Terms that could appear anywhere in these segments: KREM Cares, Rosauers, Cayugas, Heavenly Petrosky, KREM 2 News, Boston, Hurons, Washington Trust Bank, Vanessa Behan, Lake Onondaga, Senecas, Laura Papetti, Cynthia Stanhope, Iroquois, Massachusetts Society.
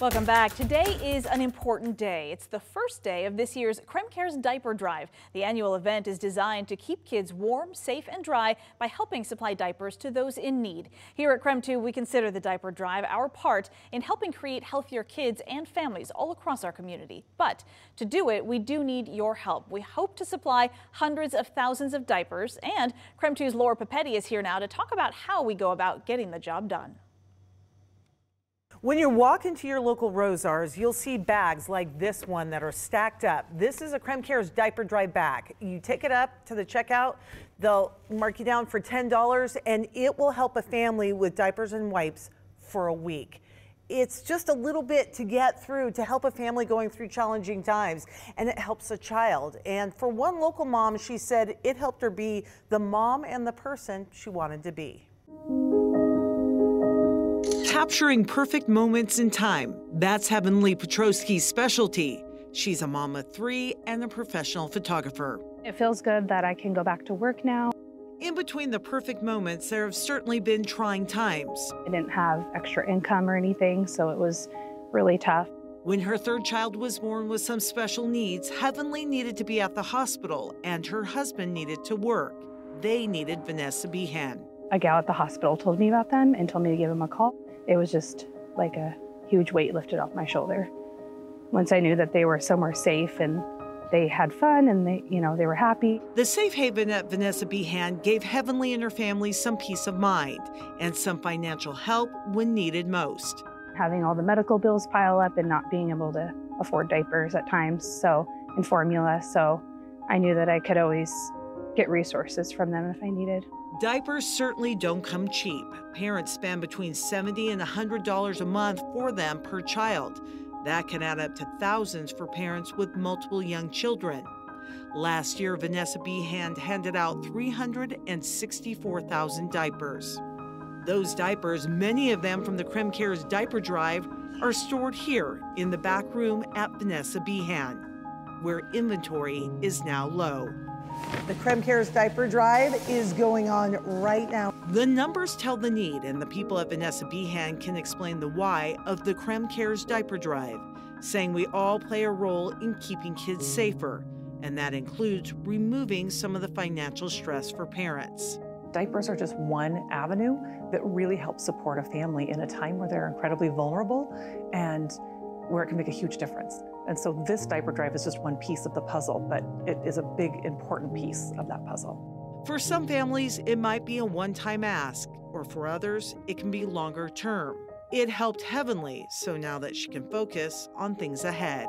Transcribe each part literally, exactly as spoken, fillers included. Welcome back. Today is an important day. It's the first day of this year's KREM Cares Diaper Drive. The annual event is designed to keep kids warm, safe, and dry by helping supply diapers to those in need. Here at KREM two, we consider the diaper drive our part in helping create healthier kids and families all across our community. But to do it, we do need your help. We hope to supply hundreds of thousands of diapers, and KREM two's Laura Papetti is here now to talk about how we go about getting the job done. When you walk into your local Rosauers, you'll see bags like this one that are stacked up. This is a KREM Cares diaper drive bag. You take it up to the checkout, they'll mark you down for ten dollars, and it will help a family with diapers and wipes for a week. It's just a little bit to get through to help a family going through challenging times, and it helps a child. And for one local mom, she said it helped her be the mom and the person she wanted to be. Capturing perfect moments in time, that's Heavenly Petrosky's specialty. She's a mom of three and a professional photographer. It feels good that I can go back to work now. In between the perfect moments, there have certainly been trying times. I didn't have extra income or anything, so it was really tough. When her third child was born with some special needs, Heavenly needed to be at the hospital, and her husband needed to work. They needed Vanessa Behan. A gal at the hospital told me about them and told me to give them a call. It was just like a huge weight lifted off my shoulder. Once I knew that they were somewhere safe and they had fun and they, you know, they were happy. The safe haven at Vanessa Behan gave Heavenly and her family some peace of mind and some financial help when needed most. Having all the medical bills pile up and not being able to afford diapers at times, so, and formula, so I knew that I could always get resources from them if I needed. Diapers certainly don't come cheap. Parents spend between seventy dollars and one hundred dollars a month for them per child. That can add up to thousands for parents with multiple young children. Last year, Vanessa Behan handed out three hundred sixty-four thousand diapers. Those diapers, many of them from the KREM Cares Diaper Drive, are stored here in the back room at Vanessa Behan, where inventory is now low. The KREM Cares Diaper Drive is going on right now. The numbers tell the need, and the people at Vanessa Behan can explain the why of the KREM Cares Diaper Drive, saying we all play a role in keeping kids safer, and that includes removing some of the financial stress for parents. Diapers are just one avenue that really helps support a family in a time where they're incredibly vulnerable and where it can make a huge difference. And so this diaper drive is just one piece of the puzzle, but it is a big, important piece of that puzzle. For some families, it might be a one-time ask, or for others, it can be longer term. It helped Heavenly, so now that she can focus on things ahead.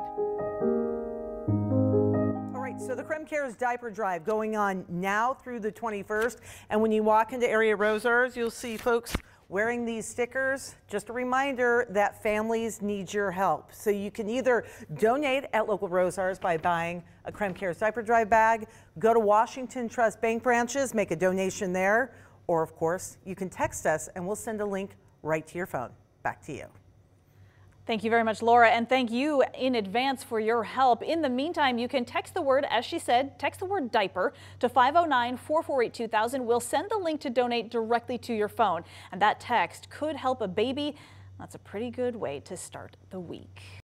So the KREM Cares Diaper Drive going on now through the twenty-first. And when you walk into area Rosauers, you'll see folks wearing these stickers. Just a reminder that families need your help. So you can either donate at local Rosauers by buying a KREM Cares Diaper Drive bag, go to Washington Trust Bank branches, make a donation there, or of course, you can text us and we'll send a link right to your phone. Back to you. Thank you very much, Laura, and thank you in advance for your help. In the meantime, you can text the word, as she said, text the word diaper to five oh nine, four four eight, two thousand. We'll send the link to donate directly to your phone, and that text could help a baby. That's a pretty good way to start the week.